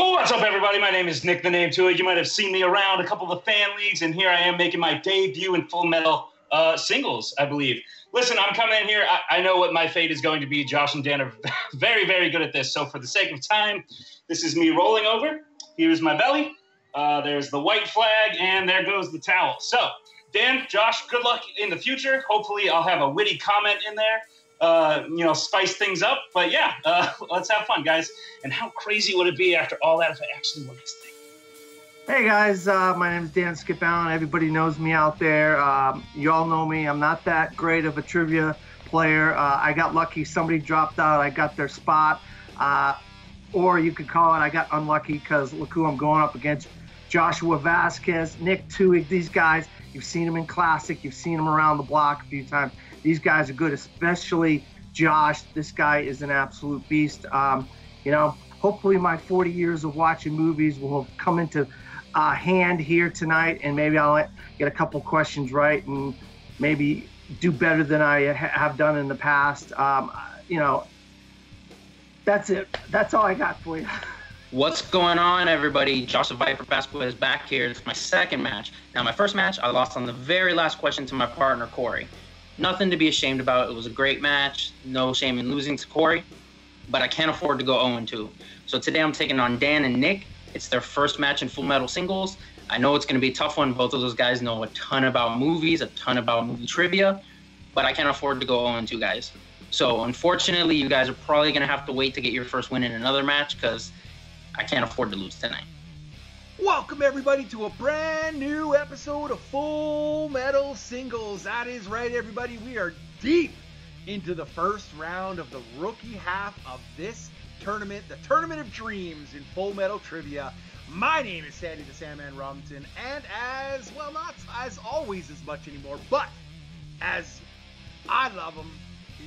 What's up, everybody? My name is Nick the Name Twohig. You might have seen me around a couple of the fan leagues, and here I am making my debut in Full Metal Singles, I believe. Listen, I'm coming in here. I know what my fate is going to be. Josh and Dan are very, very good at this. So for the sake of time, this is me rolling over. Here's my belly. There's the white flag, and there goes the towel. So, Dan, Josh, good luck in the future. Hopefully I'll have a witty comment in there. Spice things up. But yeah, let's have fun, guys. And how crazy would it be after all that if I actually won this thing? Hey, guys. My name is Dan Skip Allen. Everybody knows me out there. You all know me. I'm not that great of a trivia player. I got lucky. Somebody dropped out. I got their spot. Or you could call it I got unlucky, because look who I'm going up against. Joshua Vazquez, Nick Twohig, these guys, you've seen them in Classic. You've seen them around the block a few times. These guys are good, especially Josh. This guy is an absolute beast. Hopefully my 40 years of watching movies will come into hand here tonight, and maybe I'll get a couple questions right and maybe do better than I have done in the past. That's it. That's all I got for you. What's going on, everybody? Joshua Vazquez is back here. It's my second match. Now, my first match, I lost on the very last question to my partner, Corey. Nothing to be ashamed about. It was a great match. No shame in losing to Corey, but I can't afford to go 0-2. So today I'm taking on Dan and Nick. It's their first match in Full Metal Singles. I know it's going to be a tough one. Both of those guys know a ton about movies, a ton about movie trivia, but I can't afford to go 0-2, guys. So unfortunately, you guys are probably going to have to wait to get your first win in another match, because I can't afford to lose tonight. Welcome, everybody, to a brand new episode of Full Metal Singles. That is right, everybody. We are deep into the first round of the rookie half of this tournament, the Tournament of Dreams in Full Metal Trivia. My name is Sandy the Sandman Robinson, and as well, not as always as much anymore, but as I love him,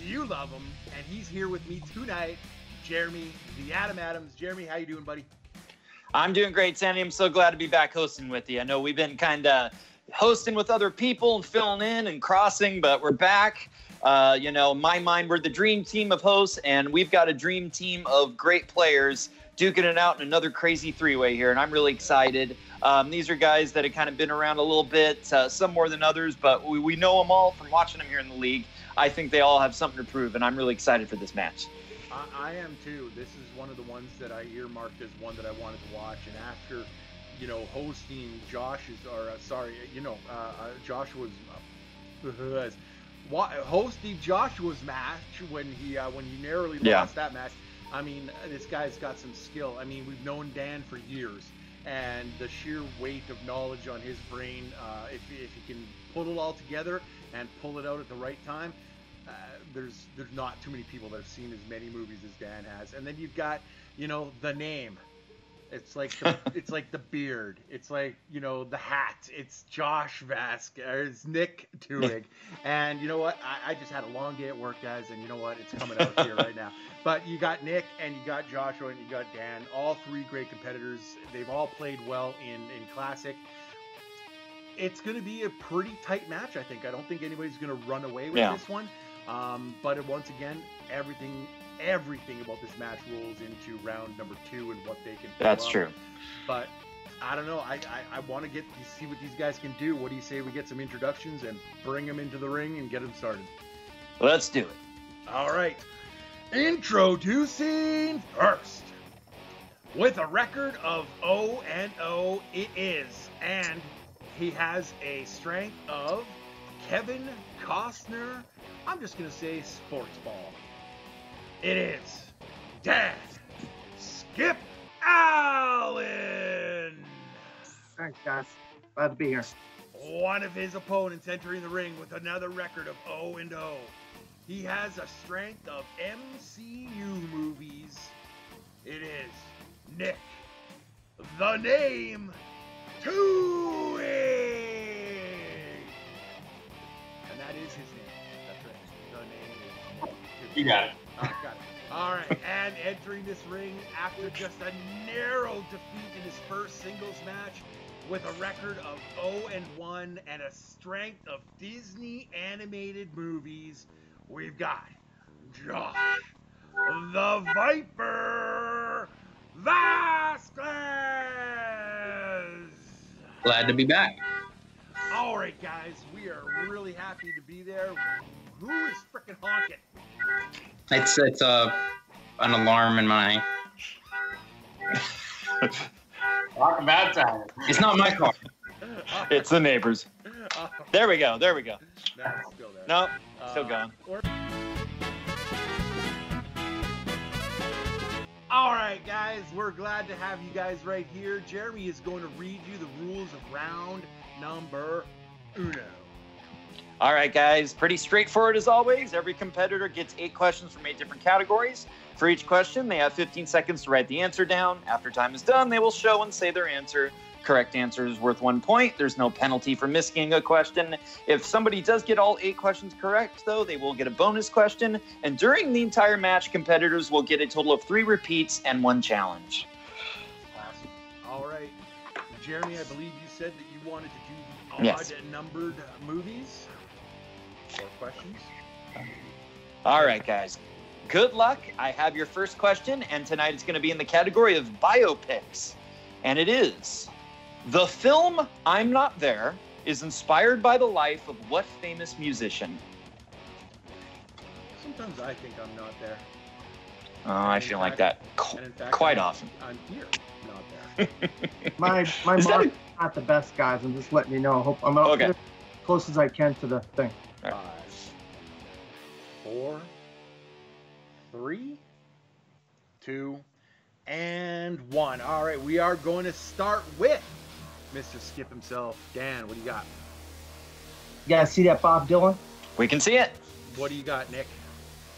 you love him, and he's here with me tonight, Jeremy the Adam Adams. Jeremy, how you doing, buddy? I'm doing great, Sandy. I'm so glad to be back hosting with you. I know we've been kind of hosting with other people and filling in and crossing, but we're back. In my mind, we're the dream team of hosts, and we've got a dream team of great players duking it out in another crazy three-way here, and I'm really excited. These are guys that have kind of been around a little bit, some more than others, but we know them all from watching them here in the league. I think they all have something to prove, and I'm really excited for this match. I am too. This is one of the ones that I earmarked as one that I wanted to watch. And after, hosting hosting Joshua's match when he narrowly lost that match. I mean, this guy's got some skill. I mean, we've known Dan for years, and the sheer weight of knowledge on his brain, if he can put it all together and pull it out at the right time. There's not too many people that have seen as many movies as Dan has. And then you've got, the name. It's like the beard. It's like, the hat. It's Josh Vazquez. It's Nick Twohig. And you know what? I just had a long day at work, guys. And you know what? It's coming out here right now. But you got Nick and you got Joshua and you got Dan. All three great competitors. They've all played well in Classic. It's going to be a pretty tight match, I think. I don't think anybody's going to run away with this one. But once again, everything about this match rolls into round number 2 and what they can. That's true. But I don't know. I want to see what these guys can do. What do you say we get some introductions and bring them into the ring and get them started? Let's do it. All right. Introducing first, with a record of 0-0, it is, and he has a strength of Kevin Costner. I'm just going to say sports ball. It is Dan Skip Allen. Thanks, guys. Glad to be here. One of his opponents entering the ring with another record of 0-0. He has a strength of MCU movies. It is Nick the Name Twohig. And that is his name. You got it. Got it. All right, and entering this ring after just a narrow defeat in his first singles match with a record of 0-1 and a strength of Disney animated movies, we've got Josh the Viper Vazquez! Glad to be back. All right, guys, we are really happy to be there. Who is frickin' honking? It's an alarm in my... Talk about time. It's not my car. It's the neighbors. There we go. There we go. No, it's still there. No, still gone. All right, guys, we're glad to have you guys right here. Jeremy is going to read you the rules of round number uno. All right, guys, pretty straightforward as always. Every competitor gets 8 questions from 8 different categories. For each question, they have 15 seconds to write the answer down. After time is done, they will show and say their answer. Correct answer is worth 1 point. There's no penalty for missing a question. If somebody does get all 8 questions correct, though, they will get a bonus question. And during the entire match, competitors will get a total of 3 repeats and 1 challenge. Awesome. All right. Jeremy, I believe you said that you wanted to do odd-numbered movies or questions. All right, guys. Good luck. I have your first question, and tonight it's going to be in the category of biopics. And it is... The film I'm Not There is inspired by the life of what famous musician? Sometimes I think I'm not there. Oh, I feel like that quite often. I'm here, not there. my mark is not the best, guys. I'm just letting you know. I hope I'm okay. As close as I can to the thing. Right. 5, 4, 3, 2, and 1. All right, we are going to start with Mr. Skip himself. Dan, what do you got? You guys see that Bob Dylan? We can see it. What do you got, Nick?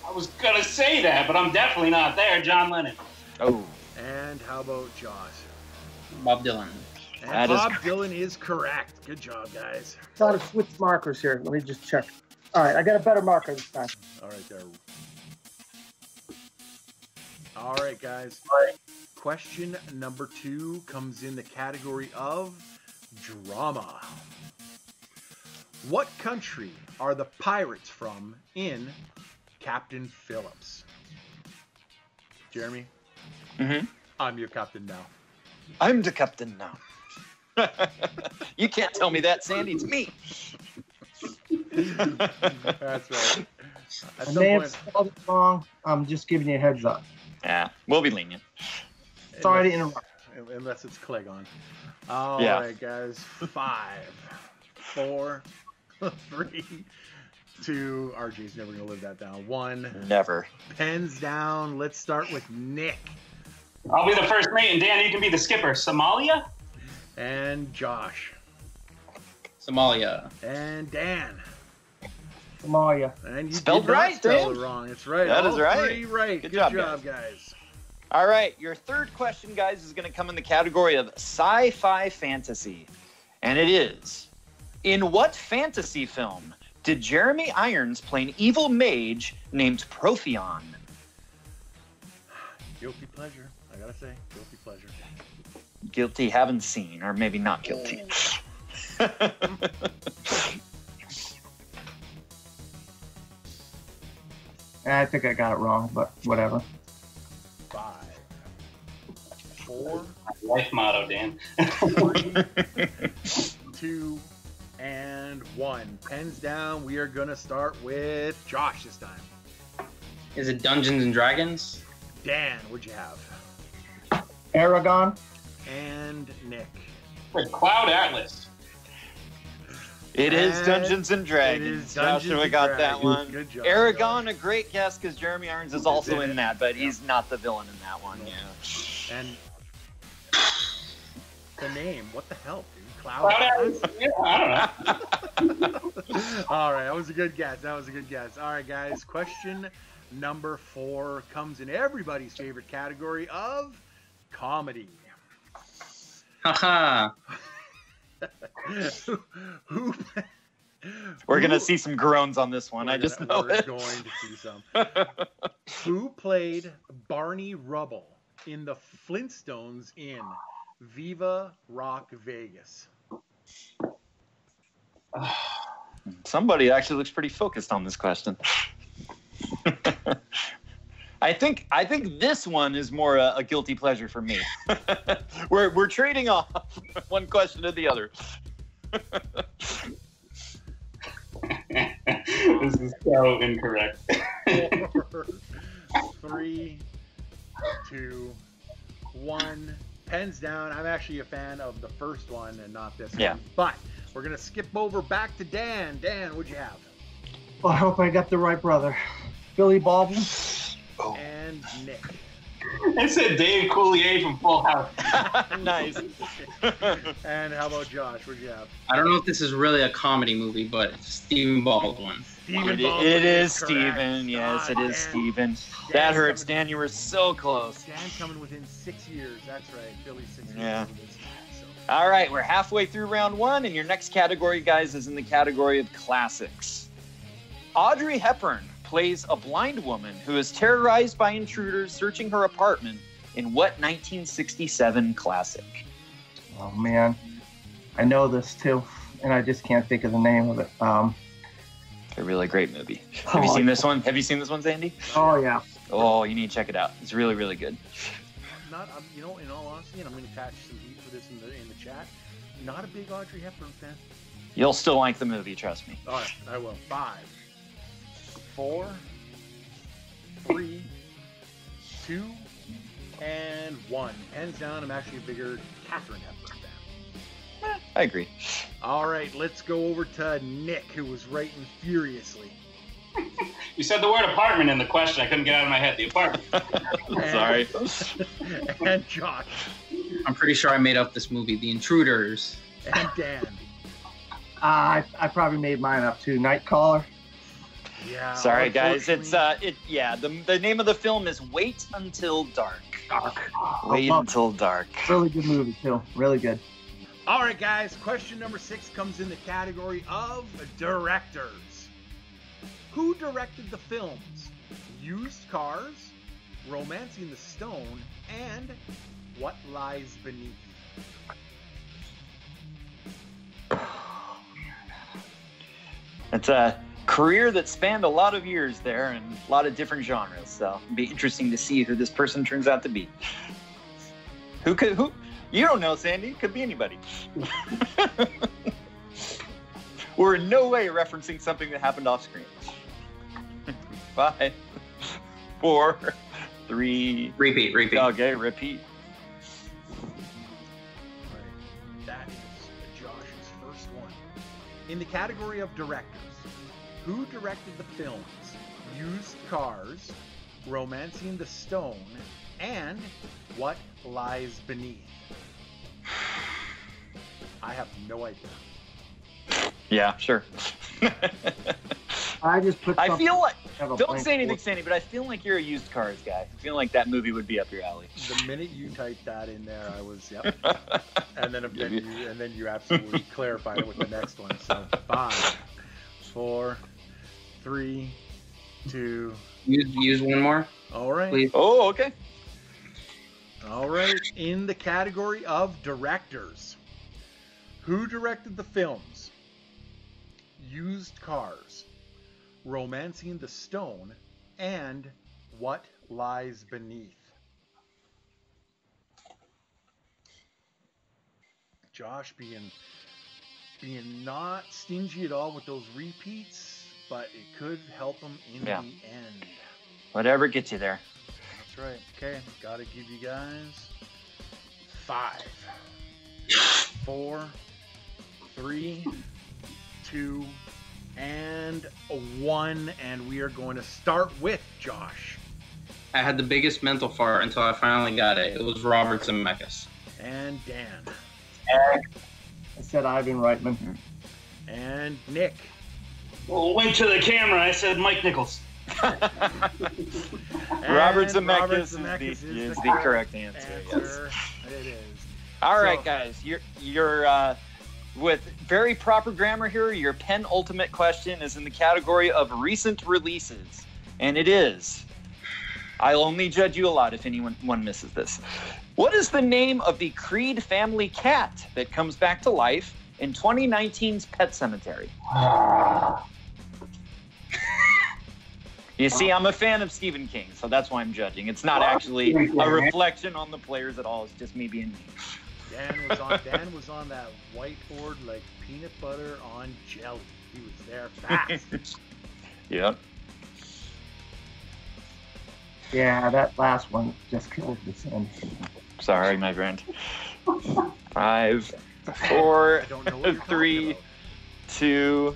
I was going to say that, but I'm definitely not there. John Lennon. Oh. And how about Jaws? Bob Dylan. And Bob Dylan is correct. Good job, guys. I thought I switched markers here. Let me just check. All right, I got a better marker this time. All right, there. All right, guys. All right. Question number 2 comes in the category of drama. What country are the pirates from in Captain Phillips? Jeremy? Mm-hmm. I'm your captain now. I'm the captain now. You can't tell me that, Sandy. It's me. That's right. At some point, I'm just giving you a heads up. Yeah, we'll be lenient. Sorry to interrupt. Unless it's Klingon. All right, guys. 5, 4, 3, 2. RG's never going to live that down. 1. Never. Pens down. Let's start with Nick. I'll be the first mate, and Dan, you can be the skipper. Somalia? And Josh. Somalia. And Dan. Somalia. And you spelled right, spelled it wrong. It's right. That is right. 3 right. Good job, guys. All right, your third question, guys, is going to come in the category of sci-fi fantasy. And it is, in what fantasy film did Jeremy Irons play an evil mage named Profion? Guilty pleasure, I got to say. Guilty pleasure. Guilty, haven't seen, or maybe not guilty. I think I got it wrong, but whatever. 5, 4. Life motto, Dan. 3, 2, and 1. Pens down. We are gonna start with Josh this time. Is it Dungeons and Dragons? Dan, what'd you have? Aragon. And Nick. Wait, Cloud Atlas. It is Dungeons and Dragons. Joshua got that one. Good job, Aragon, a great guess, because Jeremy Irons is also in that, but he's not the villain in that one. Yeah. And the name, what the hell, dude? Cloud Atlas? Yeah, I don't know. All right, that was a good guess. That was a good guess. All right, guys, question number 4 comes in everybody's favorite category of comedy. Haha. We're going to see some groans on this one. We're going to see some. Who played Barney Rubble in the Flintstones in Viva Rock Vegas? Somebody actually looks pretty focused on this question. I think this one is more a guilty pleasure for me. We're trading off one question to the other. This is so incorrect. 4, 3, 2, 1. Pens down. I'm actually a fan of the first one and not this one. But we're going to skip over back to Dan. Dan, what'd you have? Well, I hope I got the right brother. Billy Baldwin and Nick. I said Dave Coulier from Full House. Nice. And how about Josh? What'd you have? I don't know if this is really a comedy movie, but it's Stephen Baldwin. It is Stephen. Yes, it is Stephen. That hurts. Dan, you were so close. Dan's coming within 6 years. That's right. Billy's 6 years. Yeah. All right. We're halfway through round one, and your next category, guys, is in the category of classics. Audrey Hepburn plays a blind woman who is terrorized by intruders searching her apartment in what 1967 classic? Oh, man. I know this, too, and I just can't think of the name of it. A really great movie. Have you seen this one? Have you seen this one, Sandy? Oh, yeah. Oh, you need to check it out. It's really, really good. You know, in all honesty, and I'm going to catch some heat for this in the chat, not a big Audrey Hepburn fan. You'll still like the movie, trust me. All right, I will. 5, 4, 3, 2, and 1. Hands down, I'm actually a bigger Katharine Hepburn fan. I agree. All right, let's go over to Nick, who was writing furiously. You said the word apartment in the question. I couldn't get out of my head. The apartment. Sorry. And Josh. I'm pretty sure I made up this movie, The Intruders. And Dan. I probably made mine up, too. Night Caller. Yeah, sorry, guys. It's The name of the film is Wait Until Dark. Wait Until Dark. Really good movie too. Really good. All right, guys. Question number 6 comes in the category of directors. Who directed the films Used Cars, Romancing the Stone, and What Lies Beneath? That's career that spanned a lot of years there and a lot of different genres, so it'd be interesting to see who this person turns out to be. Who you don't know, Sandy. It could be anybody. We're in no way referencing something that happened off screen. 5, 4, 3. Repeat. Okay, repeat. That is Josh's first one. In the category of directors, who directed the films Used Cars, Romancing the Stone, and What Lies Beneath? I have no idea. Yeah, sure. I feel like, don't say anything, Sandy, but I feel like you're a Used Cars guy. I feel like that movie would be up your alley. The minute you typed that in there, I was, yep. and then you absolutely clarified it with the next one. So 5, 4, 3, 2. Use one more. All right. Please. Oh, okay. All right. In the category of directors, who directed the films Used Cars, Romancing the Stone, and What Lies Beneath? Josh being not stingy at all with those repeats, but it could help them in the end. Whatever gets you there. That's right. Okay, gotta give you guys 5, 4, 3, 2, and 1, and we are going to start with Josh. I had the biggest mental fart until I finally got it. It was Robert Zemeckis. And Dan. I said Ivan Reitman. And Nick. Well, went to the camera. I said Mike Nichols. Robert Zemeckis is the correct answer. Yes. It is. All right, guys. You're with very proper grammar here. Your penultimate question is in the category of recent releases, and it is. I'll only judge you a lot if anyone misses this. What is the name of the Creed family cat that comes back to life in 2019's Pet Sematary? You see, I'm a fan of Stephen King, so that's why I'm judging. It's not actually a reflection on the players at all. It's just me being me. Dan was on that whiteboard like peanut butter on jelly. He was there fast. Yep. Yeah, that last one just killed the scene. Sorry, my friend. 5, 4, 3, 2,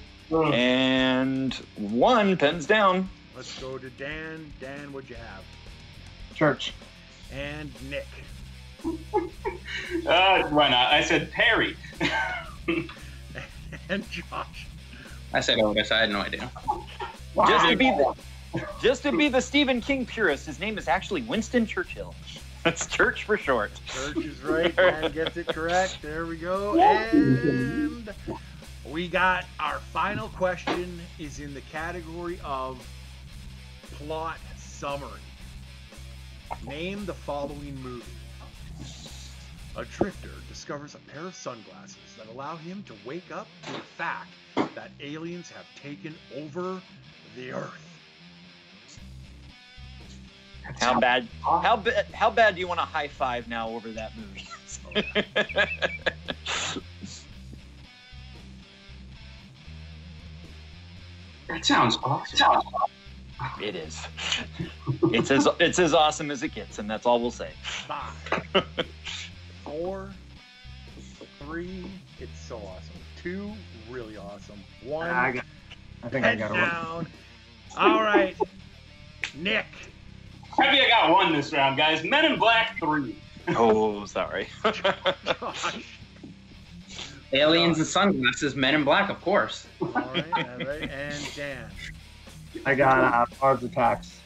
and 1. Pens down. Let's go to Dan. Dan, what'd you have? Church. And Nick. Why not? I said Perry. And Josh. I said Otis. I had no idea. Wow. Just to be the Stephen King purist, his name is actually Winston Churchill. That's Church for short. Church is right. Dan gets it correct. There we go. And we got our final question is in the category of plot summary. Name the following movie. A drifter discovers a pair of sunglasses that allow him to wake up to the fact that aliens have taken over the Earth. How bad do you want a high five now over that movie? That sounds awesome. It is. It's as awesome as it gets, and that's all we'll say. 5, 4, 3. It's so awesome. 2. Really awesome. 1. I think I got it down. All right, Nick. Maybe I got one this round, guys. Men in Black 3. Oh, sorry. Josh. Aliens and sunglasses, Men in Black, of course. All right. And Dan. I got Mars Attacks.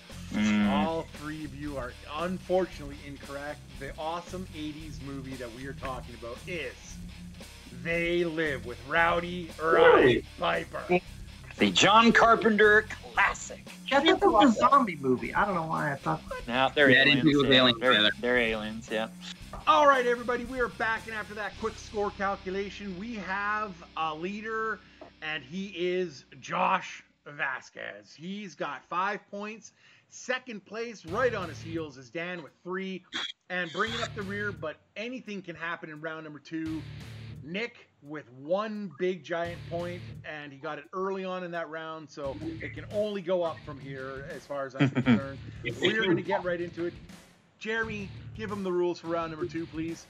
All three of you are unfortunately incorrect. The awesome 80s movie that we are talking about is They Live with Rowdy Roddy Piper. The John Carpenter classic. I thought that was a zombie movie. I don't know why I thought that. No, they're aliens, yeah. All right, everybody, we are back, and after that quick score calculation, we have a leader, and he is Josh Vazquez. He's got 5 points. Second place, right on his heels, is Dan with 3, and bringing up the rear, but anything can happen in round number 2. Nick with 1 big giant point, and he got it early on in that round, so it can only go up from here as far as I'm concerned. We're going to get right into it. Jeremy, give him the rules for round number 2, please.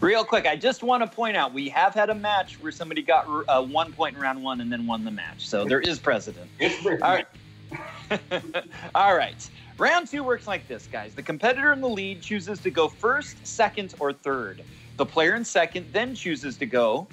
Real quick, I just want to point out, we have had a match where somebody got 1 point in round 1 and then won the match, so there is precedent. All right. All right. Round 2 works like this, guys. The competitor in the lead chooses to go first, second, or third. The player in second then chooses to go.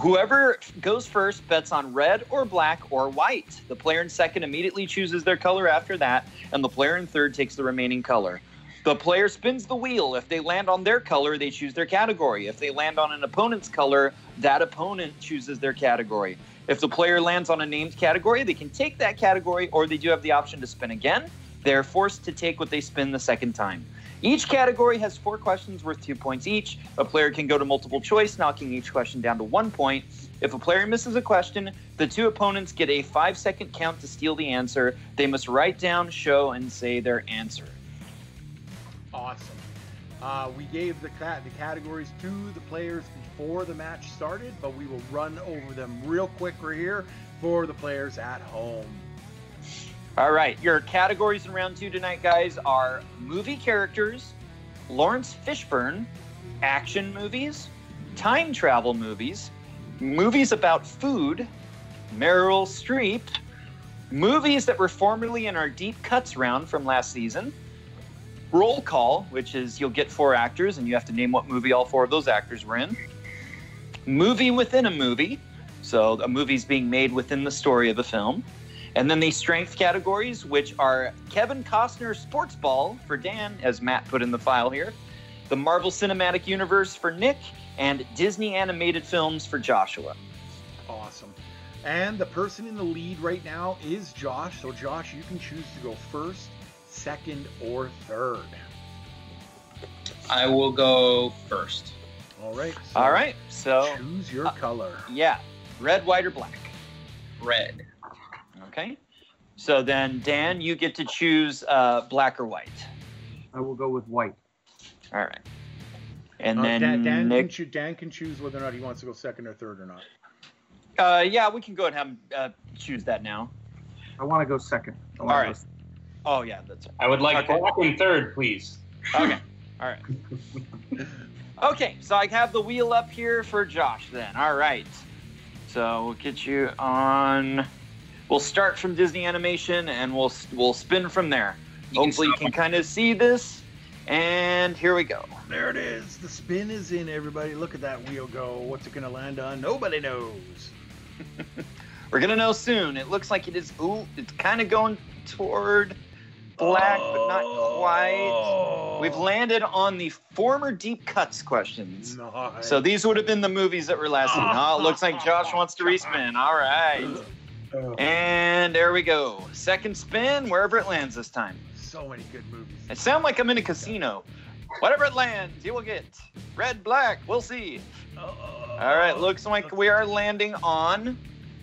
Whoever goes first bets on red or black or white. The player in second immediately chooses their color after that, and the player in third takes the remaining color. The player spins the wheel. If they land on their color, they choose their category. If they land on an opponent's color, that opponent chooses their category. If the player lands on a named category, they can take that category, or they do have the option to spin again. They're forced to take what they spin the second time. Each category has 4 questions worth 2 points each. A player can go to multiple choice, knocking each question down to 1 point. If a player misses a question, the two opponents get a 5-second count to steal the answer. They must write down, show, and say their answer. Awesome. We gave the categories to the players before the match started, but we will run over them real quick right here for the players at home. All right, your categories in round 2 tonight, guys, are movie characters, Lawrence Fishburne, action movies, time travel movies, movies about food, Meryl Streep, movies that were formerly in our deep cuts round from last season, roll call, which is you'll get 4 actors and you have to name what movie all 4 of those actors were in, movie within a movie, so a movie's being made within the story of a film, and then the strength categories, which are Kevin Costner sports ball for Dan, as Matt put in the file here, the Marvel Cinematic Universe for Nick, and Disney animated films for Joshua. Awesome. And the person in the lead right now is Josh. So Josh, you can choose to go first, second, or third. I will go first. All right. So choose your color. Yeah. Red, white, or black? Red. Okay. So then, Dan, you get to choose black or white. I will go with white. All right. And then Dan can choose whether or not he wants to go second or third or not. Yeah, we can go ahead and have him choose that now. I want to go second. All right. Oh, yeah. That's right. I would like black and third, please. Okay. All right. Okay, so I have the wheel up here for Josh then. All right. So we'll get you on. We'll start from Disney Animation, and we'll spin from there. Hopefully you can kind of see this. And here we go. There it is. The spin is in, everybody. Look at that wheel go. What's it going to land on? Nobody knows. We're going to know soon. It looks like it is. Ooh, it's kind of going toward black, but not quite. We've landed on the former Deep Cuts questions. Nice. So these would have been the movies that were last seen. Oh, it looks like Josh wants to respin. All right. And there we go. Second spin, wherever it lands this time. So many good movies. It sounds like I'm in a casino. Whatever it lands, you will get. Red, black, we'll see. All right, looks like we are landing on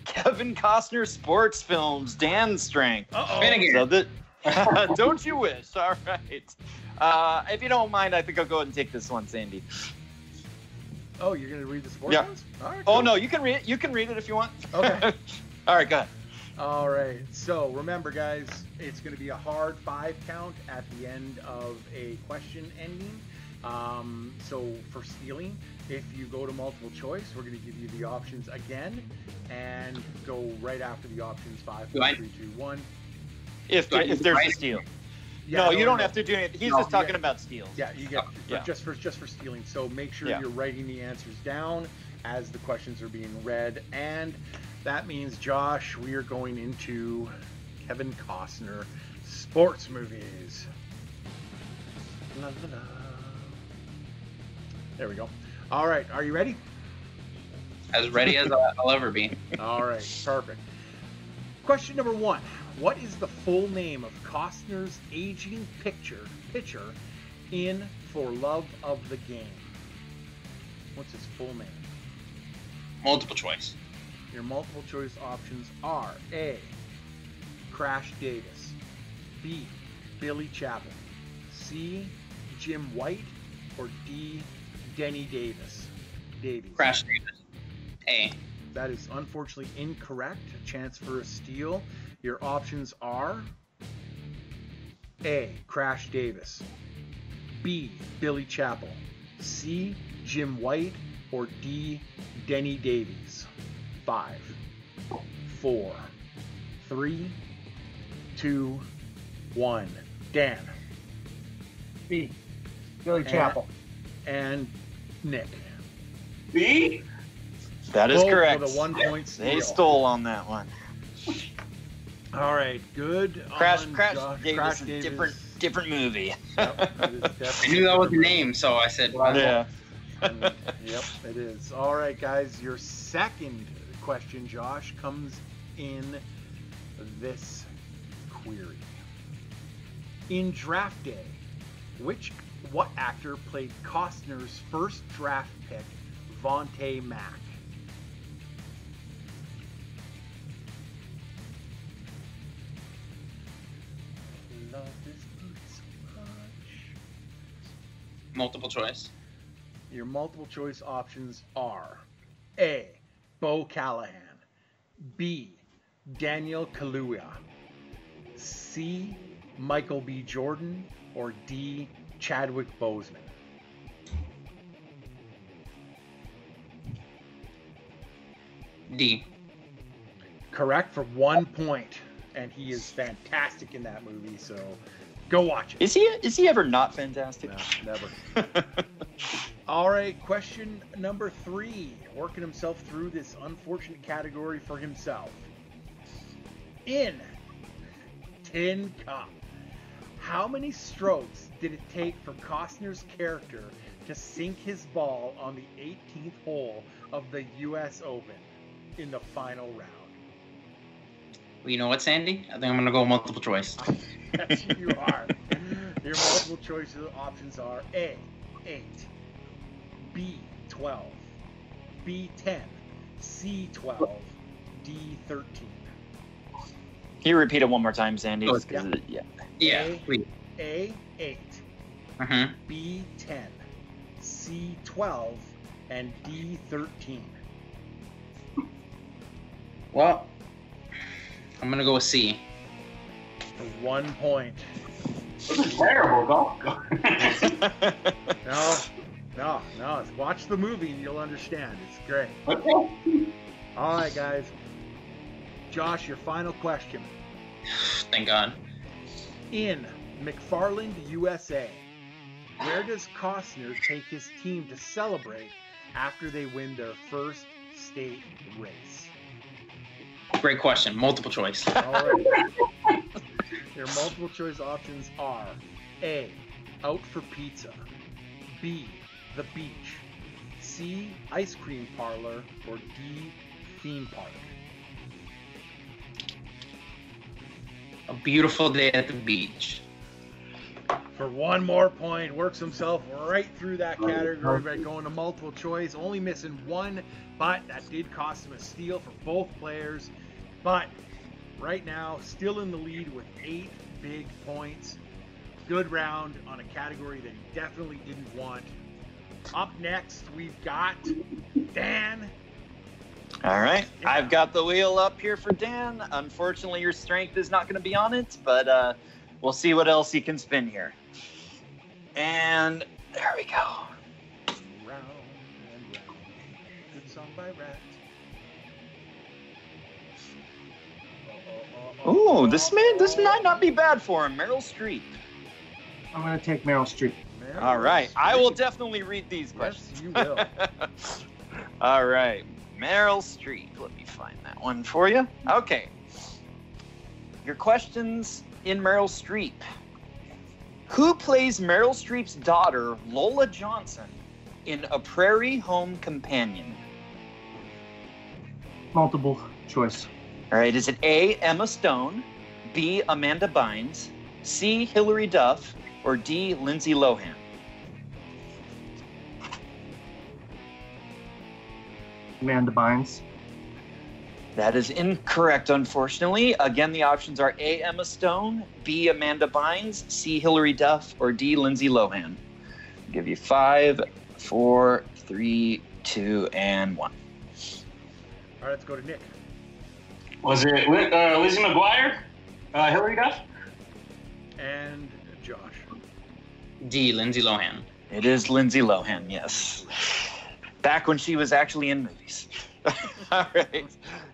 Kevin Costner sports films, Dan's strength. So don't you wish? All right. If you don't mind, I think I'll go ahead and take this one, Sandy. Oh, you're going to read the sports films? All right, cool. No, you can read it if you want. Okay. All right, go ahead. All right, so remember, guys, it's going to be a hard 5 count at the end of a question ending. So for stealing, if you go to multiple choice, we're going to give you the options again and go right after the options. 5, 4, 3, 2, 1. If there's a steal. Yeah, no, you don't have to do anything. He's just talking about steals. Yeah, you get just for stealing. So make sure you're writing the answers down as the questions are being read. And that means, Josh, we are going into Kevin Costner sports movies. La, la, la. There we go. All right, are you ready? As ready as I'll ever be. All right, perfect. Question number 1. What is the full name of Costner's aging pitcher in For Love of the Game? What's his full name? Multiple choice. Your multiple choice options are A, Crash Davis, B, Billy Chappell, C, Jim White, or D, Denny Davies. Crash Davis. A. That is unfortunately incorrect. A chance for a steal. Your options are A, Crash Davis, B, Billy Chappell, C, Jim White, or D, Denny Davies. 5, 4, 3, 2, 1. Dan. B. Billy Chappell. And Nick. B? That is correct. The 1 point steal. They stole on that one. All right, good. Crash Davis. Different movie. Yep, I knew that was the name, so I said. Well, yeah. Yep, it is. All right, guys, your second question, Josh, comes in this query. In Draft Day, what actor played Costner's first draft pick, Vontae Mack? I love this movie so much. Multiple choice. Your multiple choice options are A, Bo Callahan, B, Daniel Kaluuya, C, Michael B. Jordan, or D, Chadwick Boseman. D. Correct for 1 point, and he is fantastic in that movie. So go watch it. Is he ever not fantastic? No, never. All right, question number 3. Working himself through this unfortunate category for himself. In Tin Cup, how many strokes did it take for Costner's character to sink his ball on the 18th hole of the U.S. Open in the final round? Well, you know what, Sandy? I think I'm going to go multiple choice. Yes, you are. Your multiple choice options are A, 8. B, 12. B, 10. C, 12. D, 13. Can you repeat it one more time, Sandy? Oh, yeah. Please. A8, B10, C12, and D13. Well, I'm going to go with C. For 1 point. Terrible golf cart. No. Watch the movie and you'll understand. It's great. Okay. All right, guys. Josh, your final question. Thank God. In McFarland, USA, where does Costner take his team to celebrate after they win their first state race? Great question. Multiple choice. All right. Your multiple choice options are A, out for pizza, B, the beach, C, ice cream parlor, or D, theme park. A beautiful day at the beach. For 1 more point, works himself right through that category by going to multiple choice, only missing one, but that did cost him a steal for both players. But right now, still in the lead with 8 big points. Good round on a category that he definitely didn't want. Up next, we've got Dan. All right, I've got the wheel up here for Dan. Unfortunately, your strength is not going to be on it, but we'll see what else he can spin here. And there we go. Round and round. Good song by Rat. Oh, this might not be bad for him. Meryl Streep. I'm going to take Meryl Streep. All right, I will definitely read these questions. Yes, you will. All right. Meryl Streep. Let me find that one for you. Okay. Your questions in Meryl Streep. Who plays Meryl Streep's daughter, Lola Johnson, in A Prairie Home Companion? Multiple choice. All right. Is it A, Emma Stone, B, Amanda Bynes, C, Hilary Duff, or D, Lindsay Lohan? Amanda Bynes. That is incorrect, unfortunately. Again, the options are A, Emma Stone, B, Amanda Bynes, C, Hilary Duff, or D, Lindsay Lohan. I'll give you 5, 4, 3, 2, and 1. All right, let's go to Nick. Was it Lizzie McGuire, Hilary Duff? And Josh. D, Lindsay Lohan. It is Lindsay Lohan, yes. Back when she was actually in movies. All right.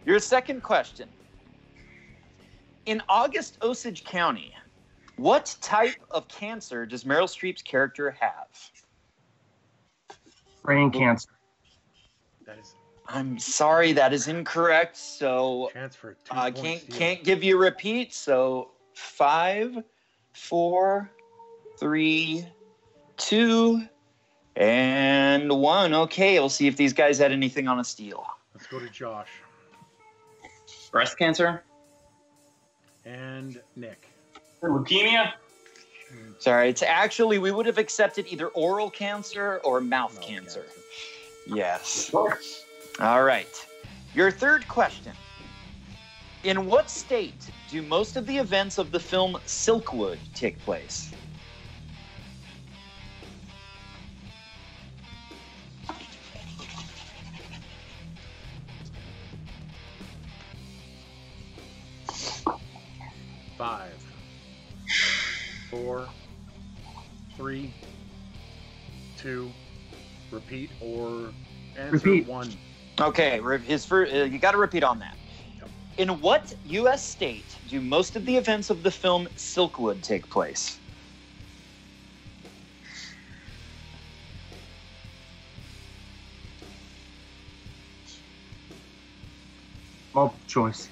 Your second question. In August Osage County, what type of cancer does Meryl Streep's character have? Brain cancer. I'm sorry, that is incorrect. So I can't give you a repeat. So 5, 4, 3, 2, and 1. Okay, we'll see if these guys had anything on a steal. Let's go to Josh. Breast cancer. And Nick. Leukemia. Sorry, it's actually, we would have accepted either oral cancer or mouth cancer. Yes. Of course. All right. Your third question. In what state do most of the events of the film Silkwood take place? Five, four, three, two, repeat or answer repeat. One. Okay, you got to repeat on that. Yep. In what U.S. state do most of the events of the film Silkwood take place? Multiple choice.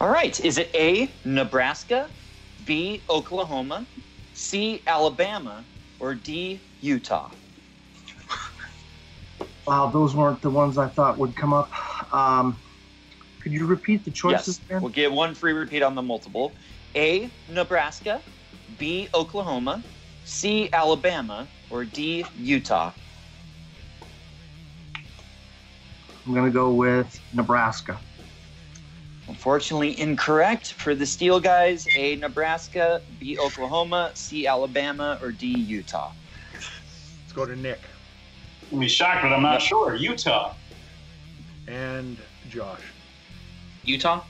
All right, is it A, Nebraska, B, Oklahoma, C, Alabama, or D, Utah? Wow, those weren't the ones I thought would come up. Could you repeat the choices there? Yes, we'll get one free repeat on the multiple. A, Nebraska, B, Oklahoma, C, Alabama, or D, Utah? I'm going to go with Nebraska. unfortunately incorrect. For the Steel guys, A, Nebraska, B, Oklahoma, C, Alabama, or D, Utah. Let's go to Nick. You'll be shocked, but I'm not sure. Utah. And Josh. Utah?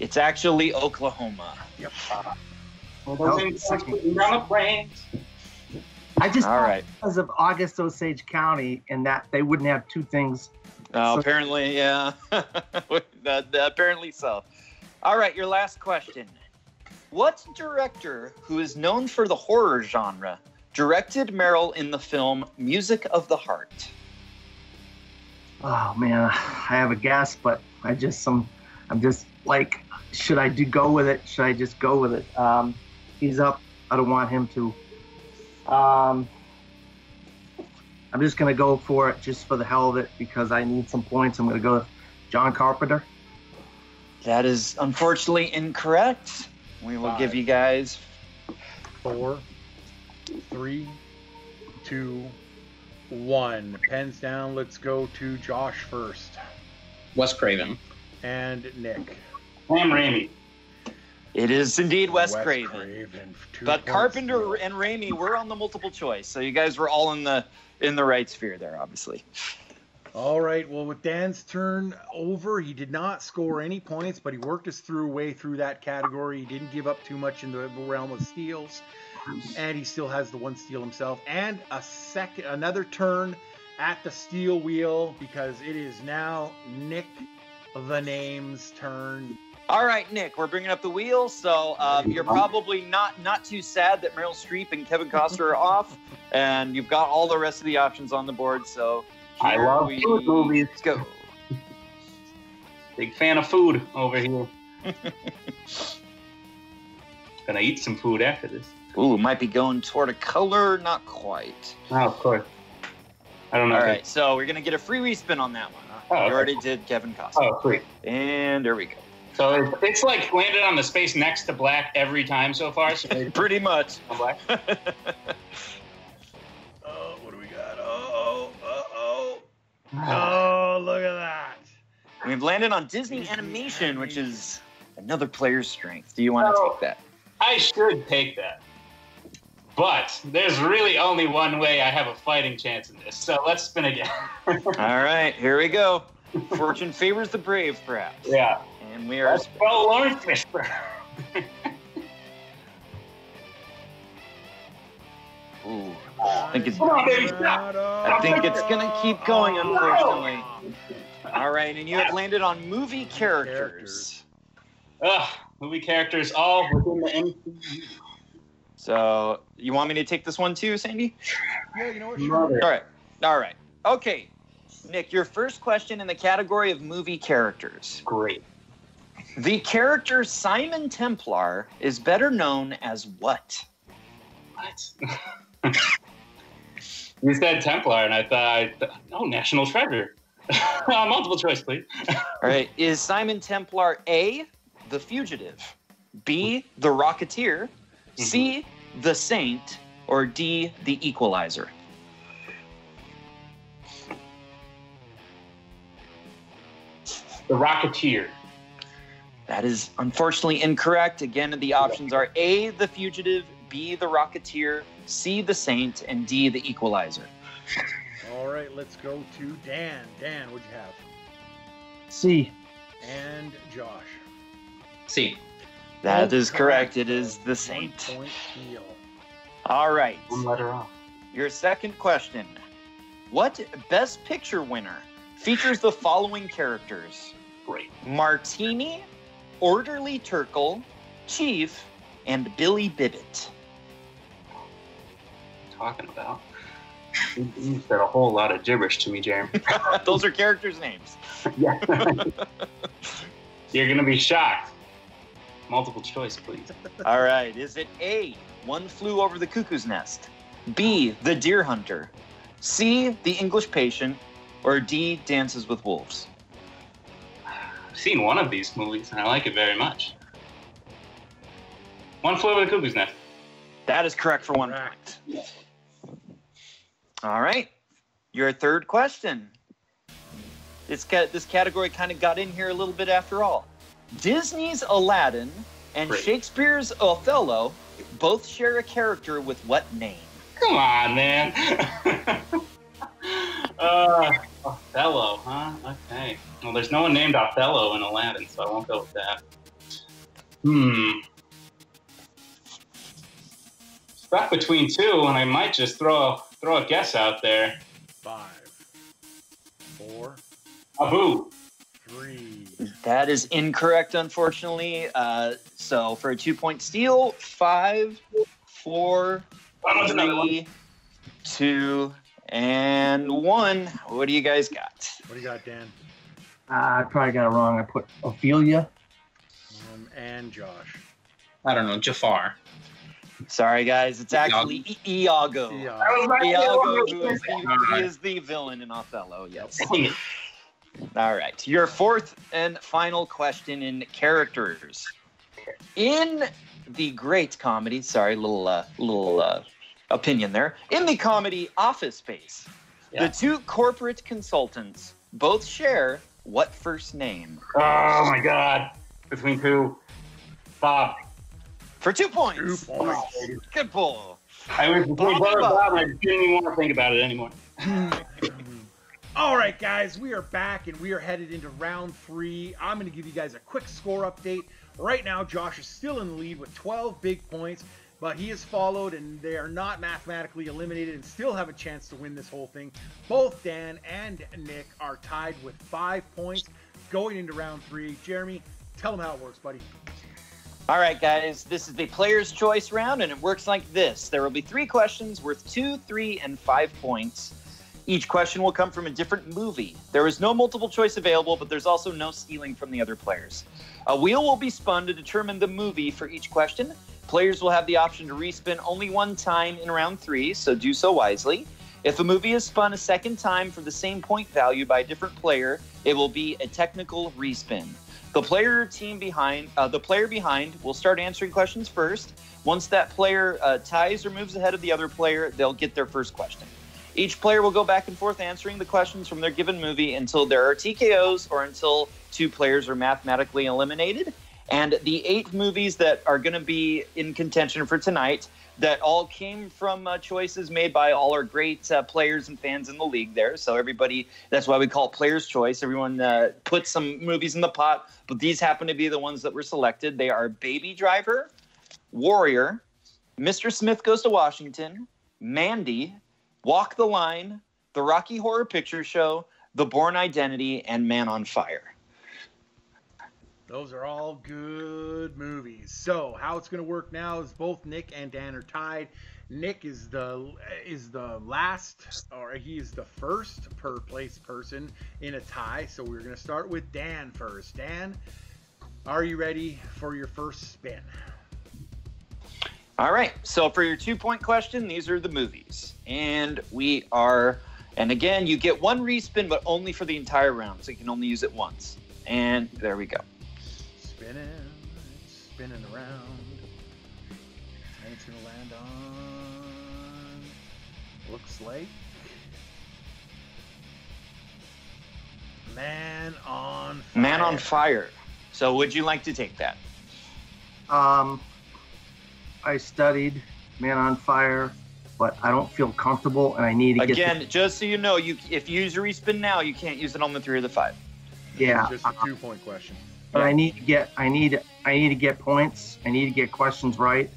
It's actually Oklahoma. Yep. Well, those on the plains. I just thought because of August Osage County and that they wouldn't have two things. Oh, so apparently, yeah. Apparently so. All right, your last question. What director, who is known for the horror genre, directed Merrill in the film Music of the Heart? Oh, man, I have a guess, but I just I'm just like, should I go with it? Should I just go with it? He's up. I don't want him to. I'm just going to go for it just for the hell of it because I need some points. I'm going to go with John Carpenter. That is unfortunately incorrect. We will give you guys 4, 3, 2, 1. Pens down. Let's go to Josh first. Wes Craven. And Nick. Sam Raimi. It is indeed Wes Craven. But Carpenter and Raimi were on the multiple choice, so you guys were all in the right sphere there, obviously. All right. Well, with Dan's turn over, he did not score any points, but he worked his way through that category. He didn't give up too much in the realm of steals, and he still has the one steal himself. And another turn at the steel wheel because it is now Nick the Name's turn. All right, Nick, we're bringing up the wheel, so you're probably not too sad that Meryl Streep and Kevin Costner are off, and you've got all the rest of the options on the board, so here food movies. Let's go. Big fan of food over here. Gonna eat some food after this. Ooh, might be going toward a color, not quite. Oh, of course. I don't know. All right, so we're gonna get a free respin on that one. Oh, you already did Kevin Costner. Oh, free. And there we go. So it's like landed on the space next to black every time so far. So pretty much. Black. Oh, what do we got? Oh, look at that. We've landed on Disney animation, which is another player's strength. Do you want to take that? I should take that. But there's really only one way I have a fighting chance in this. So let's spin again. All right, here we go. Fortune favors the brave, perhaps. Yeah. And we are Lawrence Fishburne. Ooh, I think it's gonna keep going, unfortunately. No. All right, and you have landed on movie characters. Movie characters, all within the MCU. So, you want me to take this one too, Sandy? Yeah, you know what? Sure. All right. Okay, Nick, your first question in the category of movie characters. Great. The character Simon Templar is better known as what? What? You said Templar, and I thought, oh, National Treasure. Multiple choice, please. All right. Is Simon Templar A, The Fugitive, B, The Rocketeer, C, The Saint, or D, The Equalizer? The Rocketeer. That is unfortunately incorrect. Again, the options are A, The Fugitive, B, The Rocketeer, C, The Saint, and D, The Equalizer. All right, let's go to Dan. Dan, what'd you have? C. And Josh. C. That is correct. It is The Saint. 1 point deal. All right. One letter off. Your second question. What Best Picture winner features the following characters? Great. Martini, Orderly Turkle, Chief, and Billy Bibbit. Talking about? You said a whole lot of gibberish to me, Jeremy. Those are characters' names. Yeah. You're going to be shocked. Multiple choice, please. All right. Is it A, One Flew Over the Cuckoo's Nest, B, The Deer Hunter, C, The English Patient, or D, Dances with Wolves? I've seen one of these movies, and I like it very much. One Flew Over the Cuckoo's Nest. That is correct for 1 point. Yeah. All right. Your third question. This category kind of got in here a little bit after all. Disney's Aladdin and Great. Shakespeare's Othello both share a character with what name? Come on, man. Othello, huh? Okay. Well, there's no one named Othello in Aladdin, so I won't go with that. Stuck between two, and I might just throw a guess out there. 5, 4. Abu. 3. That is incorrect, unfortunately. So for a 2-point steal, 5, 4, 3, 2, and 1. What do you guys got? What do you got, Dan? I probably got it wrong. I put Ophelia. And Josh. I don't know, Jafar. Sorry, guys. It's actually Iago. Iago, who is the villain in Othello, yes. All right. Your fourth and final question in characters. In the great comedy, sorry, little opinion there. In the comedy Office Space, the two corporate consultants both share what first name? Oh, my God. Between two. Bob. For 2 points. 2 points. Good pull. I was between Bob and Bob, and I didn't even want to think about it anymore. All right, guys, we are back, and we are headed into round 3. I'm going to give you guys a quick score update. Right now, Josh is still in the lead with 12 big points, but he is followed, and they are not mathematically eliminated and still have a chance to win this whole thing. Both Dan and Nick are tied with 5 points going into round 3. Jeremy, tell them how it works, buddy. All right, guys, this is the Player's Choice round, and it works like this. There will be 3 questions worth 2, 3, and 5 points. Each question will come from a different movie. There is no multiple choice available, but there's also no stealing from the other players. A wheel will be spun to determine the movie for each question. Players will have the option to respin only one time in round 3, so do so wisely. If a movie is spun a second time for the same point value by a different player, it will be a technical respin. The player behind will start answering questions first. Once that player ties or moves ahead of the other player, they'll get their first question. Each player will go back and forth answering the questions from their given movie until there are TKOs or until 2 players are mathematically eliminated. And the 8 movies that are going to be in contention for tonight that all came from choices made by all our great players and fans in the league there. So everybody, that's why we call it Player's Choice. Everyone put some movies in the pot, but these happen to be the ones that were selected. They are Baby Driver, Warrior, Mr. Smith Goes to Washington, Mandy, Walk the Line, The Rocky Horror Picture Show, The Bourne Identity, and Man on Fire. Those are all good movies. So how it's going to work now is both Nick and Dan are tied. Nick is the last, or he is the first per place person in a tie. So we're going to start with Dan first. Dan, are you ready for your first spin? All right. So for your 2-point question, these are the movies. And we are, and again, you get one respin, but only for the entire round. So you can only use it once. And there we go. Spinning around, and it's gonna land on, looks like, Man on Fire. Man on Fire. So would you like to take that? I studied Man on Fire, but I don't feel comfortable, and I need to get just so you know, if you use your respin now, you can't use it on the 3 or the 5. Yeah. Just a 2-point question. But I need to get points. I need to get questions right.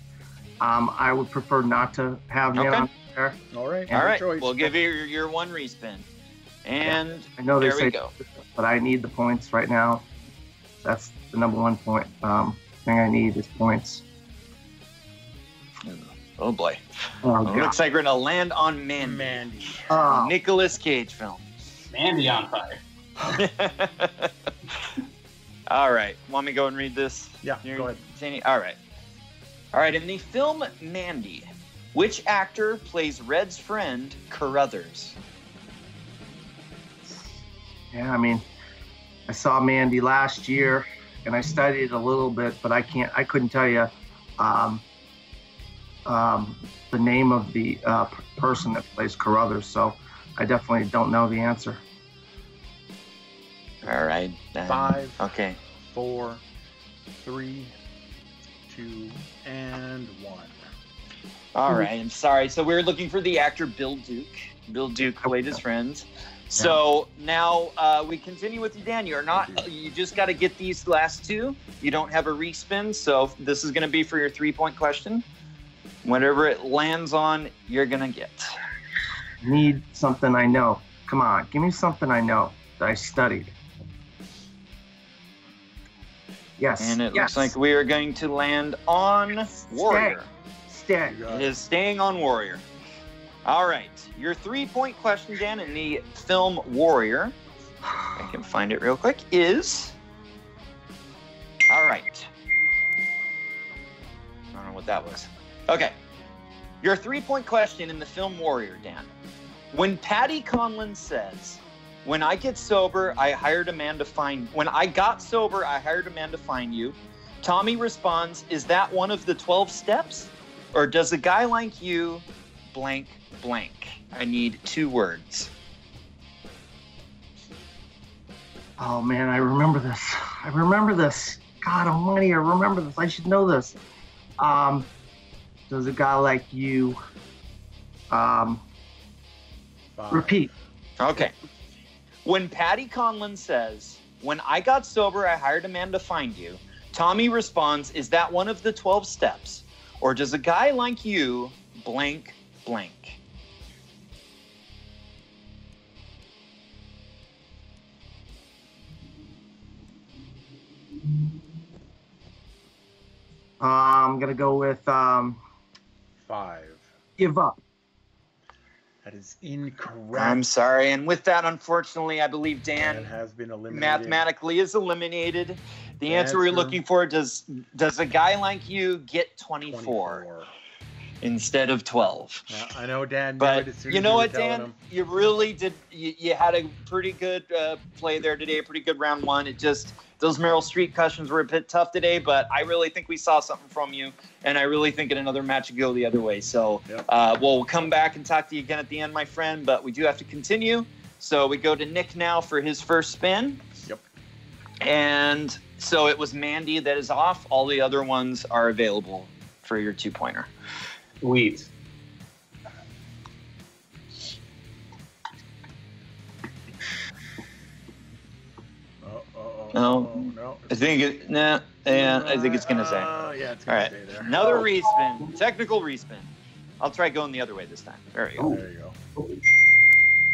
I would prefer not to have me on there. All right. And all right. We'll give you your one respin. And yeah. I know there we go. But I need the points right now. That's the number one point thing I need is points. Oh boy. Oh, God. Looks like we're gonna land on Mandy. Oh. Nicolas Cage film. Mandy on Fire. All right. Want me to go and read this? Yeah, go ahead. All right. All right. In the film Mandy, which actor plays Red's friend, Carruthers? Yeah, I mean, I saw Mandy last year, and I studied a little bit, but I couldn't tell you the name of the person that plays Carruthers, so I definitely don't know the answer. All right. 5. Okay. 4. 3, 2, and 1. All right, I'm sorry. So we're looking for the actor Bill Duke. Bill Duke played his friend. So now we continue with you, Dan. You're not, you just got to get these last two. You don't have a respin, so this is going to be for your 3-point question. Whatever it lands on, you're going to get. Need something I know. Come on, give me something I know that I studied. Yes. And it looks like we are going to land on Warrior. Stay. It is staying on Warrior. All right, your 3-point question, Dan, in the film Warrior, if I can find it real quick, is, all right, I don't know what that was. Okay, your 3-point question in the film Warrior, Dan. When Patty Conlon says, when I get sober, I hired a man to find, when I got sober, I hired a man to find you, Tommy responds, is that one of the 12 steps? Or does a guy like you blank blank? I need 2 words. Oh man, I remember this. I remember this. God almighty, I remember this. I should know this. Does a guy like you repeat? Okay. When Patty Conlon says, when I got sober, I hired a man to find you, Tommy responds, is that one of the 12 steps? Or does a guy like you blank blank? I'm gonna go with 5. Give up. That is incorrect. I'm sorry, and with that, unfortunately, I believe Dan has been eliminated. Mathematically is eliminated. The answer we're looking for, does a guy like you get 24 instead of 12? I know Dan, but you know what, Dan, you really did. You had a pretty good play there today, a pretty good round one. It just, those Meryl Streep questions were a bit tough today, but I really think we saw something from you, and I really think in another match you go the other way. So we'll come back and talk to you again at the end, my friend, but we do have to continue. So we go to Nick now for his first spin. Yep. And so it was Mandy that is off. All the other ones are available for your 2-pointer. Wheat. No. I think it. Nah. Yeah. I think it's gonna say. Yeah. It's gonna stay there. Another respin. Technical respin. I'll try going the other way this time. There we go. There you go.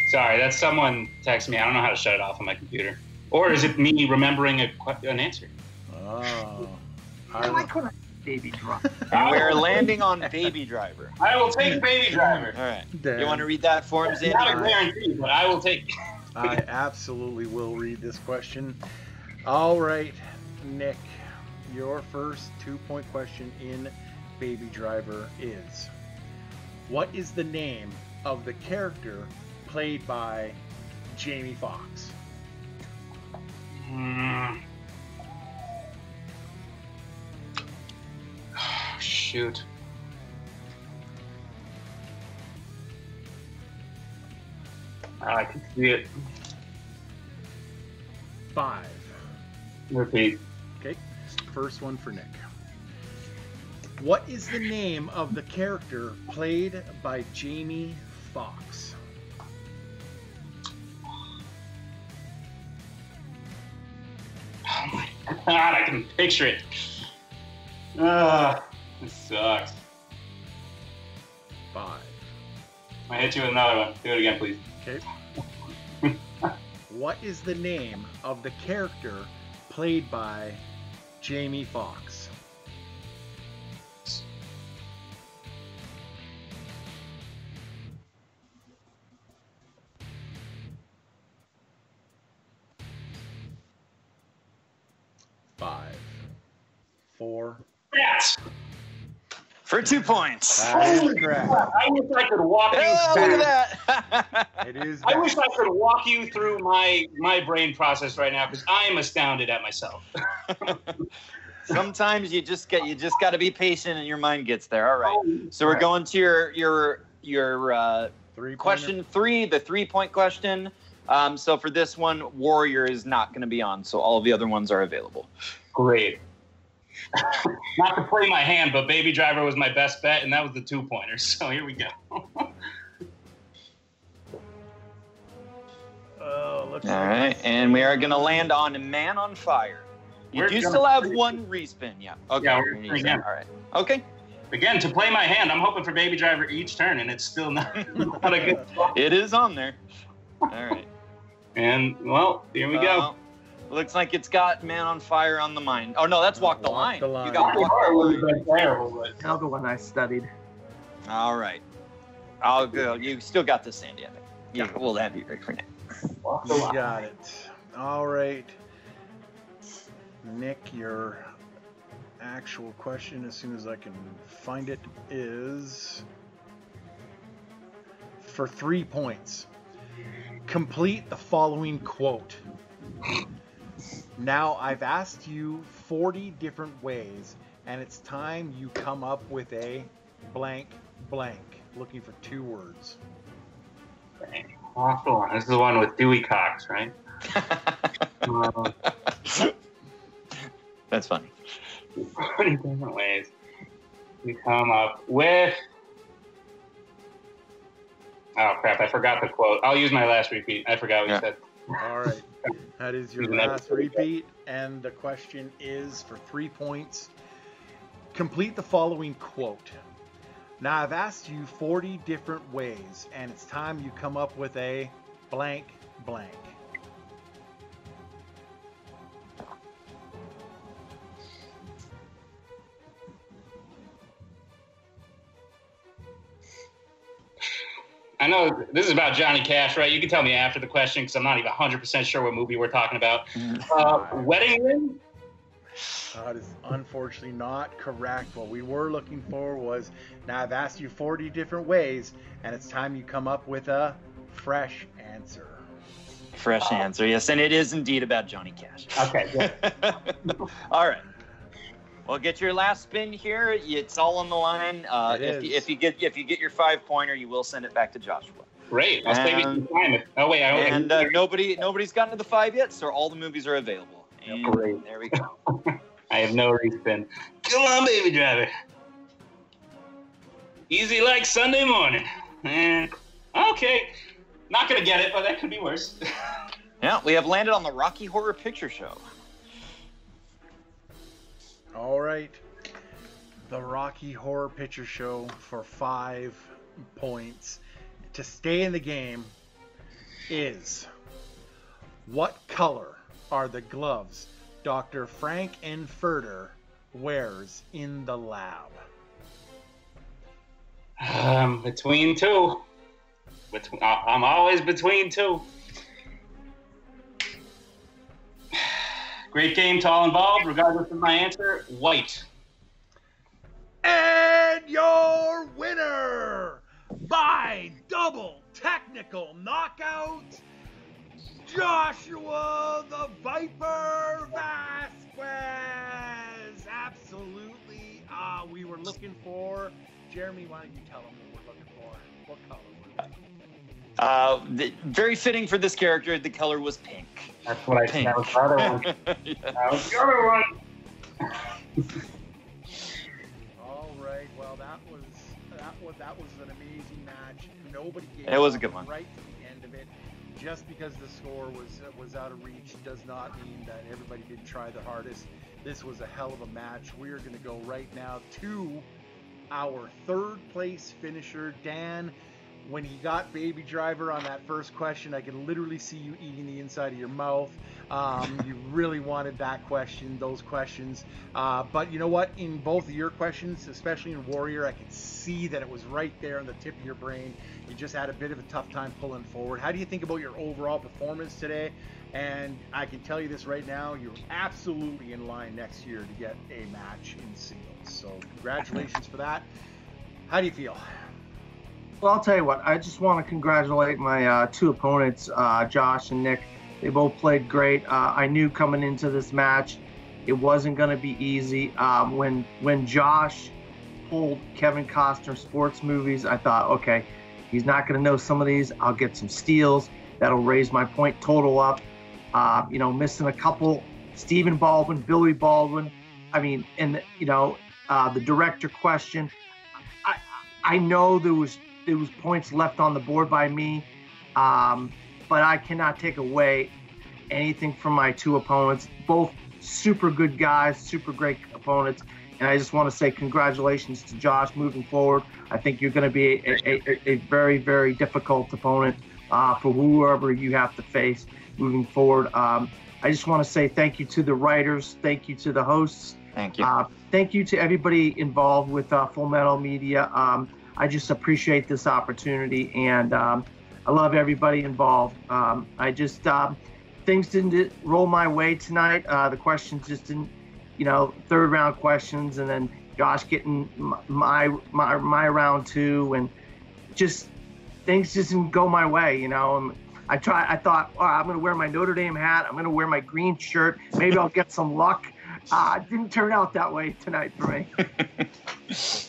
Sorry, that's someone texted me. I don't know how to shut it off on my computer. Or is it me remembering an answer? Oh. I like when I Baby Driver. We're landing on Baby Driver. I will take Baby Driver. All right. Damn. You want to read that for him, Xander? Not a guarantee, but I will take it. I absolutely will read this question. All right, Nick, your first 2-point question in Baby Driver is, what is the name of the character played by Jamie Foxx? Shoot. I can see it. 5. Repeat. Okay. First one for Nick. What is the name of the character played by Jamie Foxx? God, I can picture it. This sucks. 5. I hit you with another one. Do it again, please. Okay. What is the name of the character played by Jamie Foxx? Yes. For 2 points. I wish I could walk you through that. It is bad. I wish I could walk you through my brain process right now, because I am astounded at myself. Sometimes you just got to be patient and your mind gets there. All right. So we're going to your 3-pointer. Question 3, the 3-point question. So for this one, Warrior is not going to be on, so all of the other ones are available. Great. Not to play my hand, but Baby Driver was my best bet, and that was the two-pointer. So here we go. All right, and we are going to land on Man on Fire. You do still have one respin, yeah. Okay. Yeah, all right. Okay. Again, to play my hand, I'm hoping for Baby Driver each turn, and it's still not a good spot. It is on there. All right. And, well, here we go. Looks like it's got Man on Fire on the mind. Oh, no, that's Walk the Line. You got Walk the Line. Another one I studied. All right. I'll go. You still got this, Sandy. Yeah, we'll have you right for now. You got it. All right. Nick, your actual question, as soon as I can find it, is for 3 points. Complete the following quote. Now I've asked you 40 different ways, and it's time you come up with a blank, blank. Looking for 2 words. Blank. Awful one. This is the one with Dewey Cox, right? That's funny. 40 different ways we come up with. Oh crap! I forgot the quote. I'll use my last repeat. I forgot what you said. All right, that is your last repeat, and the question is for 3 points. Complete the following quote. Now, I've asked you 40 different ways, and it's time you come up with a blank, blank. I know this is about Johnny Cash, right? You can tell me after the question, because I'm not even 100% sure what movie we're talking about. Wedding Ring? That is unfortunately not correct. What we were looking for was, now I've asked you 40 different ways, and it's time you come up with a fresh answer. Fresh answer, yes, and it is indeed about Johnny Cash. Okay. All right. Well, get your last spin here. It's all on the line. If you get your 5-pointer, you will send it back to Joshua. Great. I'll save you some time. Oh wait, nobody's gotten to the 5 yet, so all the movies are available. And great. There we go. I have no respin. Come on, Baby Driver. Easy like Sunday morning. Okay. Not going to get it, but that could be worse. Yeah, we have landed on the Rocky Horror Picture Show. All right. The Rocky Horror Picture Show for 5 points. To stay in the game is, what color are the gloves Dr. Frank N. Furter wears in the lab? Between two. I'm always between two. Great game to all involved. Regardless of my answer, white. And your winner by double technical knockout, Joshua the Viper Vazquez! Absolutely. We were looking for... Jeremy, why don't you tell him what we're looking for? What color we're looking for? Very fitting for this character, the color was pink. That's what pink. I said. That was the other one. All right. Well, that was an amazing match. Nobody gave it. It was a good one. Right to the end of it. Just because the score was out of reach does not mean that everybody didn't try their hardest. This was a hell of a match. We are going to go right now to our third place finisher, Dan. When he got Baby Driver on that first question, I can literally see you eating the inside of your mouth. You really wanted that question, those questions. But you know what? In both of your questions, especially in Warrior, I could see that it was right there on the tip of your brain. You just had a bit of a tough time pulling forward. How do you think about your overall performance today? And I can tell you this right now, you're absolutely in line next year to get a match in singles. So congratulations for that. How do you feel? Well, I'll tell you what, I just want to congratulate my 2 opponents, Josh and Nick. They both played great. I knew coming into this match, it wasn't going to be easy. When Josh pulled Kevin Costner sports movies, I thought, okay, he's not going to know some of these. I'll get some steals. That'll raise my point total up. You know, missing a couple, Stephen Baldwin, Billy Baldwin. I mean, and you know, the director question. I know there was points left on the board by me, but I cannot take away anything from my two opponents. Both super good guys, super great opponents. And I just want to say congratulations to Josh moving forward. I think you're going to be a very, very difficult opponent for whoever you have to face moving forward. I just want to say thank you to the writers. Thank you to the hosts. Thank you. Thank you to everybody involved with Full Metal Media. I just appreciate this opportunity, and I love everybody involved. Things didn't roll my way tonight. The questions just didn't, you know, third round questions, and then Josh getting my round two, and just things just didn't go my way, you know. And I thought, oh, I'm going to wear my Notre Dame hat. I'm going to wear my green shirt. Maybe I'll get some luck. It didn't turn out that way tonight for me.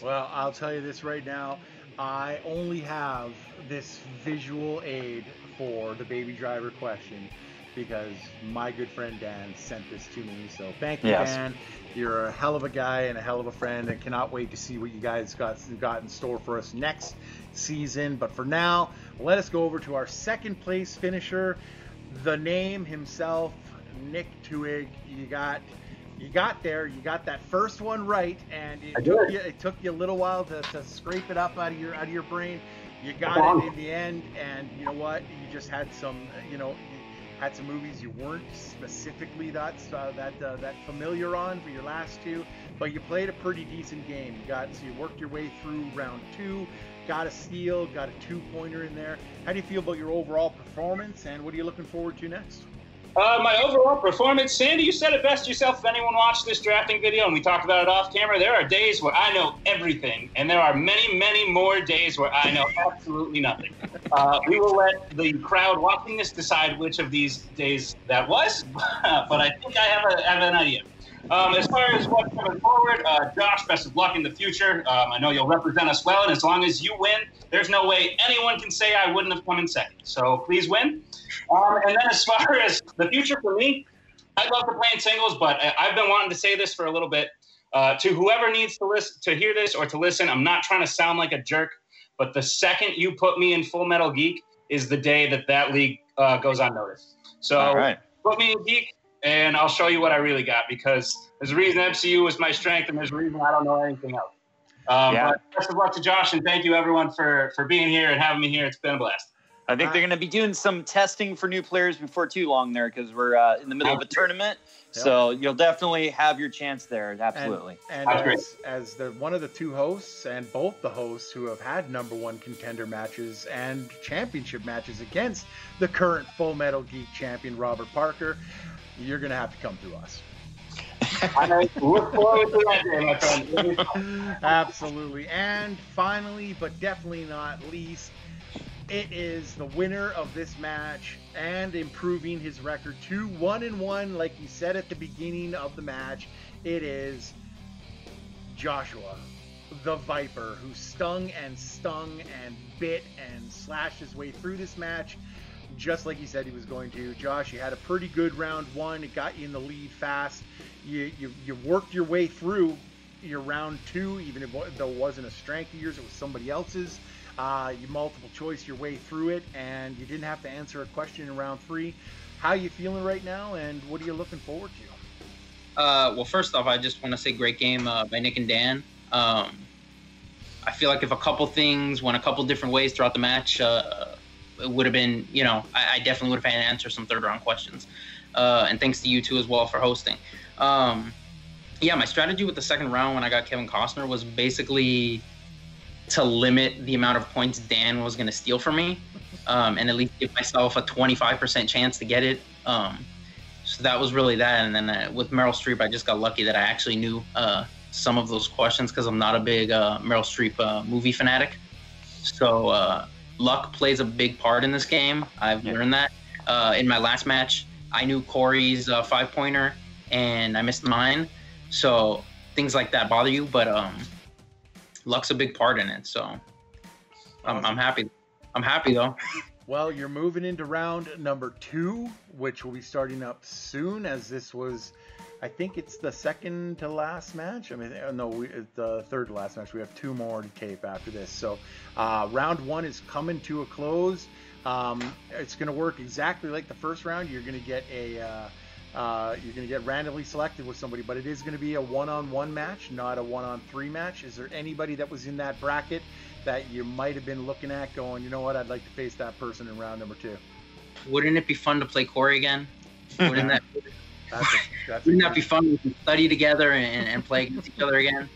Well, I'll tell you this right now. I only have this visual aid for the Baby Driver question because my good friend Dan sent this to me. So thank you, yes. Dan. You're a hell of a guy and a hell of a friend, and cannot wait to see what you guys got in store for us next season. But for now, let us go over to our second place finisher, the name himself, Nick Twohig. You got that first one right, and it took you a little while to scrape it up out of your brain. You got it in the end, and you know what? You just had some, you know, had some movies you weren't specifically that familiar on for your last two, but you played a pretty decent game. So you worked your way through round two, got a steal, got a two-pointer in there. How do you feel about your overall performance, and what are you looking forward to next? My overall performance, Sandy, you said it best yourself. If anyone watched this drafting video, and we talked about it off camera, there are days where I know everything, and there are many, many more days where I know absolutely nothing. We will let the crowd watching this decide which of these days that was, but I think I have an idea. As far as what's coming forward, Josh, best of luck in the future. I know you'll represent us well, and as long as you win, there's no way anyone can say I wouldn't have come in second. So please win. And then as far as the future for me, I'd love to play in singles, but I've been wanting to say this for a little bit. To whoever needs to listen, to hear this or to listen, I'm not trying to sound like a jerk, but the second you put me in Full Metal Geek is the day that league goes unnoticed. So all right. Put me in Geek, and I'll show you what I really got, because there's a reason MCU was my strength, and there's a reason I don't know anything else. But best of luck to Josh, and thank you, everyone, for being here and having me here. It's been a blast. I think they're going to be doing some testing for new players before too long there, because we're in the middle of a tournament. Yep. So you'll definitely have your chance there. Absolutely. And as one of the two hosts and both the hosts who have had number one contender matches and championship matches against the current Full Metal Geek champion, Robert Parker, you're going to have to come through us. I look forward to that day, my friend. Absolutely. And finally, but definitely not least, it is the winner of this match and improving his record to 1-1, like you said at the beginning of the match. It is Joshua the Viper, who stung and bit and slashed his way through this match, just like he said he was going to. Josh, you had a pretty good round one. It got you in the lead fast. You worked your way through your round two, even though it wasn't a strength of yours, it was somebody else's. You multiple choice your way through it, and you didn't have to answer a question in round three. How are you feeling right now, and what are you looking forward to? Well, first off, I just want to say great game by Nick and Dan. I feel like if a couple things went a couple different ways throughout the match, it would have been, you know, I definitely would have had to answer some third round questions. And thanks to you two as well for hosting. Yeah, my strategy with the second round when I got Kevin Costner was basically to limit the amount of points Dan was going to steal from me, and at least give myself a 25% chance to get it. So that was really that. And then with Meryl Streep, I just got lucky that I actually knew some of those questions, because I'm not a big Meryl Streep movie fanatic. So luck plays a big part in this game. I've learned that. In my last match, I knew Corey's 5-pointer, and I missed mine. So things like that bother you, but luck's a big part in it. So I'm happy. I'm happy though. Well, you're moving into round number 2, which will be starting up soon, as this was, I think it's the second to last match. I mean, no, the third to last match. We have 2 more to tape after this. So round 1 is coming to a close. It's going to work exactly like the first round. You're going to get a you're going to get randomly selected with somebody, but it is going to be a one-on-one match, not a one-on-three match. Is there anybody that was in that bracket that you might have been looking at going, you know what, I'd like to face that person in round number 2? Wouldn't it be fun to play Corey again? Wouldn't that wouldn't that be fun? We can study together and play against each other again.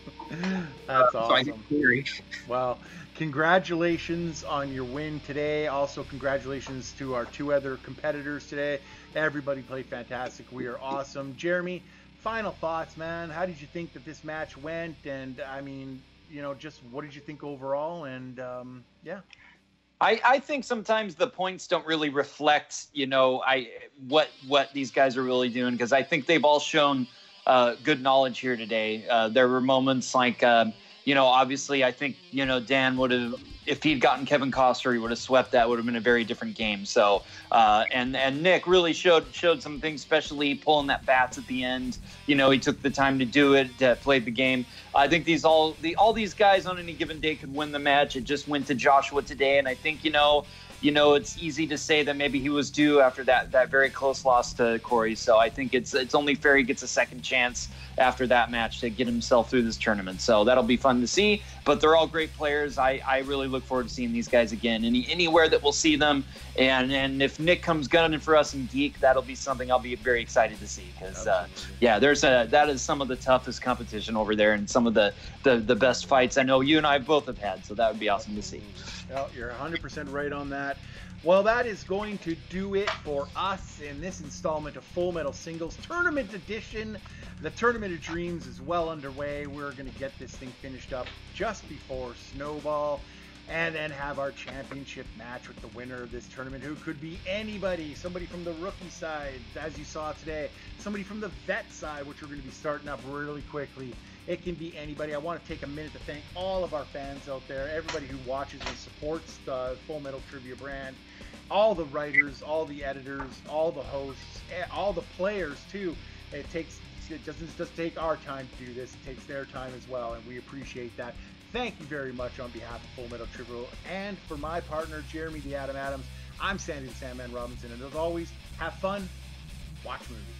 That's awesome. So well, congratulations on your win today. Also, congratulations to our 2 other competitors today. Everybody played fantastic. We are awesome. Jeremy, final thoughts, man. How did you think that this match went? And I mean, you know, just what did you think overall? And yeah, I think sometimes the points don't really reflect, you know, what these guys are really doing, because I think they've all shown good knowledge here today. There were moments like, you know, obviously I think, you know, Dan would have, if he'd gotten Kevin Costner, he would have swept. That would have been a very different game. So, and Nick really showed some things, especially pulling that bats at the end. You know, he took the time to do it, played the game. I think all these guys on any given day could win the match. It just went to Joshua today, and I think, you know, it's easy to say that maybe he was due after that very close loss to Corey. So I think it's only fair he gets a second chance after that match to get himself through this tournament. So that'll be fun to see. But they're all great players. I really look forward to seeing these guys again, anywhere that we'll see them. And if Nick comes gunning for us in Geek, that'll be something I'll be very excited to see, because yeah, that is some of the toughest competition over there, and some of the best fights I know you and I both have had. So that would be awesome to see. Well, you're 100% right on that. Well, that is going to do it for us in this installment of Full Metal Singles Tournament Edition. The Tournament of Dreams is well underway. We're going to get this thing finished up just before Snowball, and then have our championship match with the winner of this tournament, who could be anybody. Somebody from the rookie side, as you saw today. Somebody from the vet side, which we're going to be starting up really quickly. It can be anybody. I want to take a minute to thank all of our fans out there, everybody who watches and supports the Full Metal Trivia brand, all the writers, all the editors, all the hosts, all the players too. It doesn't just take our time to do this, it takes their time as well, and we appreciate that. Thank you very much on behalf of Full Metal Trivia, and for my partner, Jeremy the Adam Adams, I'm Sandy the Sandman Robinson, and as always, have fun, watch movies.